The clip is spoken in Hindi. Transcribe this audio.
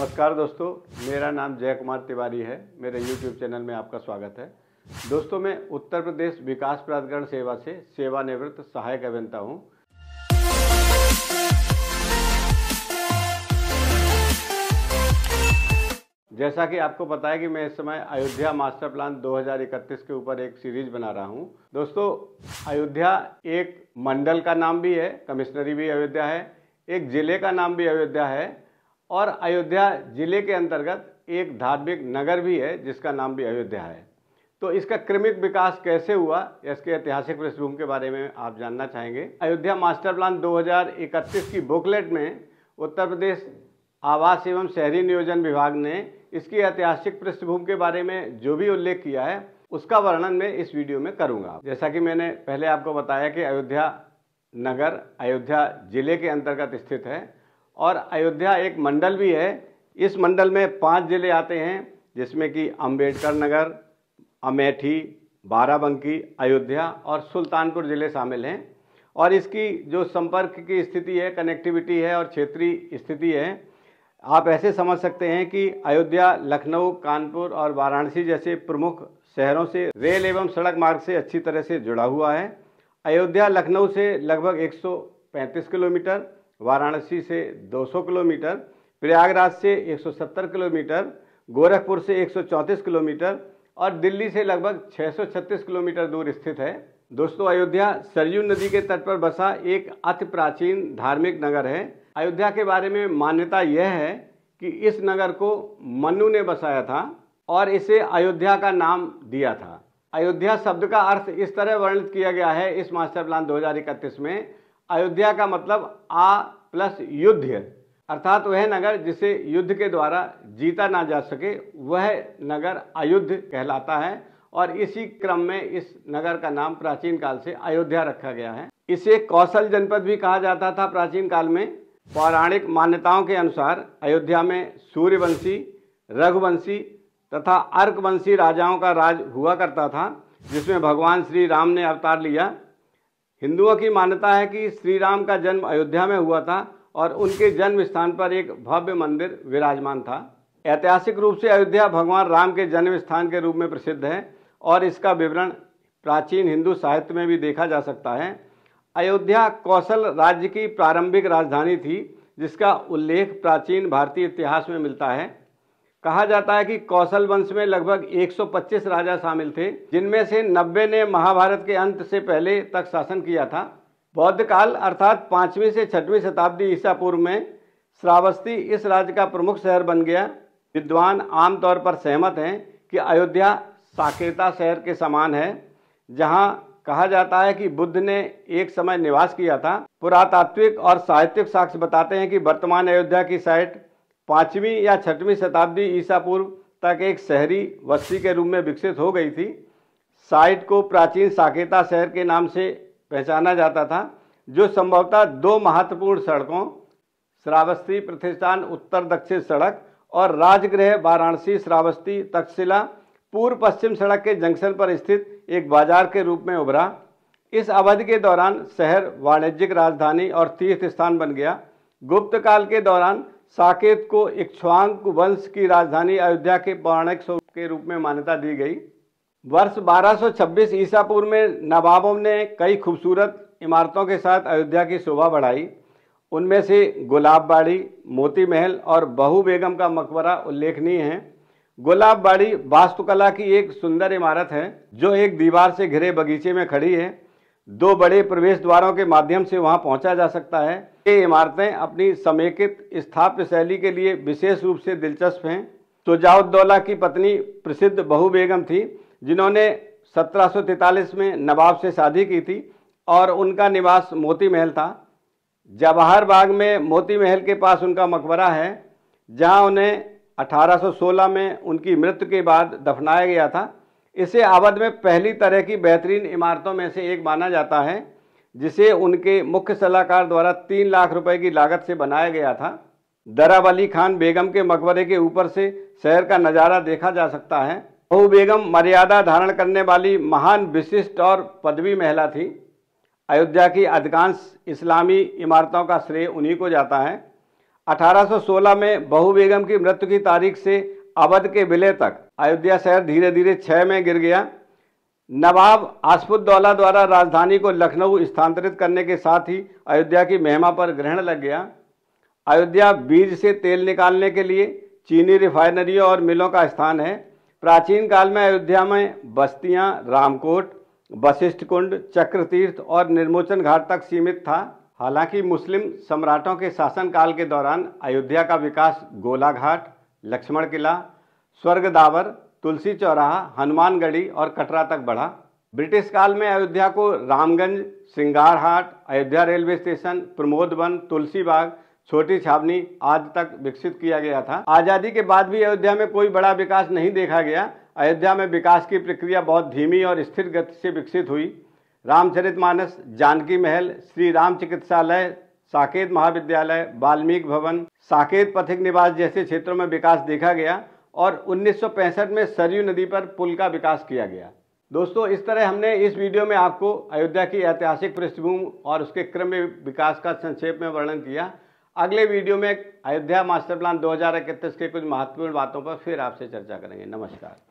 नमस्कार दोस्तों, मेरा नाम जय कुमार तिवारी है। मेरे YouTube चैनल में आपका स्वागत है। दोस्तों, मैं उत्तर प्रदेश विकास प्राधिकरण सेवा से सेवानिवृत्त सहायक अभियंता हूं। जैसा कि आपको पता है कि मैं इस समय अयोध्या मास्टर प्लान 2031 के ऊपर एक सीरीज बना रहा हूं। दोस्तों, अयोध्या एक मंडल का नाम भी है, कमिश्नरी भी अयोध्या है, एक जिले का नाम भी अयोध्या है और अयोध्या जिले के अंतर्गत एक धार्मिक नगर भी है जिसका नाम भी अयोध्या है। तो इसका क्रमिक विकास कैसे हुआ, इसके ऐतिहासिक पृष्ठभूमि के बारे में आप जानना चाहेंगे। अयोध्या मास्टर प्लान 2031 की बुकलेट में उत्तर प्रदेश आवास एवं शहरी नियोजन विभाग ने इसकी ऐतिहासिक पृष्ठभूमि के बारे में जो भी उल्लेख किया है उसका वर्णन मैं इस वीडियो में करूँगा। जैसा कि मैंने पहले आपको बताया कि अयोध्या नगर अयोध्या जिले के अंतर्गत स्थित है और अयोध्या एक मंडल भी है। इस मंडल में 5 जिले आते हैं जिसमें कि अम्बेडकर नगर, अमेठी, बाराबंकी, अयोध्या और सुल्तानपुर ज़िले शामिल हैं। और इसकी जो संपर्क की स्थिति है, कनेक्टिविटी है और क्षेत्रीय स्थिति है, आप ऐसे समझ सकते हैं कि अयोध्या लखनऊ, कानपुर और वाराणसी जैसे प्रमुख शहरों से रेल एवं सड़क मार्ग से अच्छी तरह से जुड़ा हुआ है। अयोध्या लखनऊ से लगभग 135 किलोमीटर, वाराणसी से 200 किलोमीटर, प्रयागराज से 170 किलोमीटर, गोरखपुर से 134 किलोमीटर और दिल्ली से लगभग 636 किलोमीटर दूर स्थित है। दोस्तों, अयोध्या सरयू नदी के तट पर बसा एक अति प्राचीन धार्मिक नगर है। अयोध्या के बारे में मान्यता यह है कि इस नगर को मनु ने बसाया था और इसे अयोध्या का नाम दिया था। अयोध्या शब्द का अर्थ इस तरह वर्णित किया गया है इस मास्टर प्लान 2031 में। अयोध्या का मतलब आ प्लस युद्ध, अर्थात वह नगर जिसे युद्ध के द्वारा जीता ना जा सके वह नगर अयुद्ध कहलाता है और इसी क्रम में इस नगर का नाम प्राचीन काल से अयोध्या रखा गया है। इसे कौशल जनपद भी कहा जाता था प्राचीन काल में। पौराणिक मान्यताओं के अनुसार अयोध्या में सूर्यवंशी, रघुवंशी तथा अर्कवंशी राजाओं का राज हुआ करता था जिसमें भगवान श्री राम ने अवतार लिया। हिंदुओं की मान्यता है कि श्री राम का जन्म अयोध्या में हुआ था और उनके जन्म स्थान पर एक भव्य मंदिर विराजमान था। ऐतिहासिक रूप से अयोध्या भगवान राम के जन्म स्थान के रूप में प्रसिद्ध है और इसका विवरण प्राचीन हिंदू साहित्य में भी देखा जा सकता है। अयोध्या कौशल राज्य की प्रारंभिक राजधानी थी जिसका उल्लेख प्राचीन भारतीय इतिहास में मिलता है। कहा जाता है कि कौशल वंश में लगभग 125 राजा शामिल थे जिनमें से 90 ने महाभारत के अंत से पहले तक शासन किया था। बौद्ध काल अर्थात 5वीं से 6वीं शताब्दी ईसा पूर्व में श्रावस्ती इस राज्य का प्रमुख शहर बन गया। विद्वान आमतौर पर सहमत हैं कि अयोध्या साकेता शहर के समान है जहां कहा जाता है कि बुद्ध ने एक समय निवास किया था। पुरातात्विक और साहित्यिक साक्ष्य बताते हैं कि वर्तमान अयोध्या की साइट 5वीं या 6वीं शताब्दी ईसा पूर्व तक एक शहरी बस्ती के रूप में विकसित हो गई थी। साइट को प्राचीन साकेता शहर के नाम से पहचाना जाता था जो संभवतः 2 महत्वपूर्ण सड़कों श्रावस्ती प्रतिष्ठान उत्तर दक्षिण सड़क और राजगृह वाराणसी श्रावस्ती तक्षशिला पूर्व पश्चिम सड़क के जंक्शन पर स्थित एक बाजार के रूप में उभरा। इस अवधि के दौरान शहर वाणिज्यिक राजधानी और तीर्थ स्थान बन गया। गुप्त काल के दौरान साकेत को इक्ष्वांक वंश की राजधानी अयोध्या के पौराणिक स्वरूप के रूप में मान्यता दी गई। वर्ष 1226 ईसा पूर्व में नवाबों ने कई खूबसूरत इमारतों के साथ अयोध्या की शोभा बढ़ाई। उनमें से गुलाबबाड़ी, मोती महल और बहु बेगम का मकबरा उल्लेखनीय है। गुलाबबाड़ी वास्तुकला की एक सुंदर इमारत है जो एक दीवार से घिरे बगीचे में खड़ी है। 2 बड़े प्रवेश द्वारों के माध्यम से वहां पहुंचा जा सकता है। ये इमारतें अपनी समेकित स्थापत्य शैली के लिए विशेष रूप से दिलचस्प हैं। तो जाउद्दौला की पत्नी प्रसिद्ध बहु बेगम थी जिन्होंने 1743 में नवाब से शादी की थी और उनका निवास मोती महल था। जवाहर बाग में मोती महल के पास उनका मकबरा है जहां उन्हें 1816 में उनकी मृत्यु के बाद दफनाया गया था। इसे अवध में पहली तरह की बेहतरीन इमारतों में से एक माना जाता है जिसे उनके मुख्य सलाहकार द्वारा 3 लाख रुपए की लागत से बनाया गया था। दरा वली खान बेगम के मकबरे के ऊपर से शहर का नज़ारा देखा जा सकता है। बहु बेगम मर्यादा धारण करने वाली महान विशिष्ट और पदवी महिला थी। अयोध्या की अधिकांश इस्लामी इमारतों का श्रेय उन्हीं को जाता है। 1816 में बहु बेगम की मृत्यु की तारीख से अवध के विलय तक अयोध्या शहर धीरे धीरे क्षय में गिर गया। नवाब आसफुद्दौला द्वारा राजधानी को लखनऊ स्थानांतरित करने के साथ ही अयोध्या की महिमा पर ग्रहण लग गया। अयोध्या बीज से तेल निकालने के लिए चीनी रिफाइनरियों और मिलों का स्थान है। प्राचीन काल में अयोध्या में बस्तियां रामकोट, वशिष्ठ कुंड, चक्रतीर्थ और निर्मोचन घाट तक सीमित था। हालांकि मुस्लिम सम्राटों के शासनकाल के दौरान अयोध्या का विकास गोलाघाट, लक्ष्मण किला, स्वर्गदावर, तुलसी चौराहा, हनुमानगढ़ी और कटरा तक बढ़ा। ब्रिटिश काल में अयोध्या को रामगंज, सिंगारहाट, अयोध्या रेलवे स्टेशन, प्रमोद वन, तुलसी बाग, छोटी छावनी आज तक विकसित किया गया था। आज़ादी के बाद भी अयोध्या में कोई बड़ा विकास नहीं देखा गया। अयोध्या में विकास की प्रक्रिया बहुत धीमी और स्थिर गति से विकसित हुई। रामचरित मानस, जानकी महल, श्री राम चिकित्सालय, साकेत महाविद्यालय, वाल्मीकि भवन, साकेत पथिक निवास जैसे क्षेत्रों में विकास देखा गया और 1965 में सरयू नदी पर पुल का विकास किया गया। दोस्तों, इस तरह हमने इस वीडियो में आपको अयोध्या की ऐतिहासिक पृष्ठभूमि और उसके क्रम में विकास का संक्षेप में वर्णन किया। अगले वीडियो में अयोध्या मास्टर प्लान 2031 के कुछ महत्वपूर्ण बातों पर फिर आपसे चर्चा करेंगे। नमस्कार।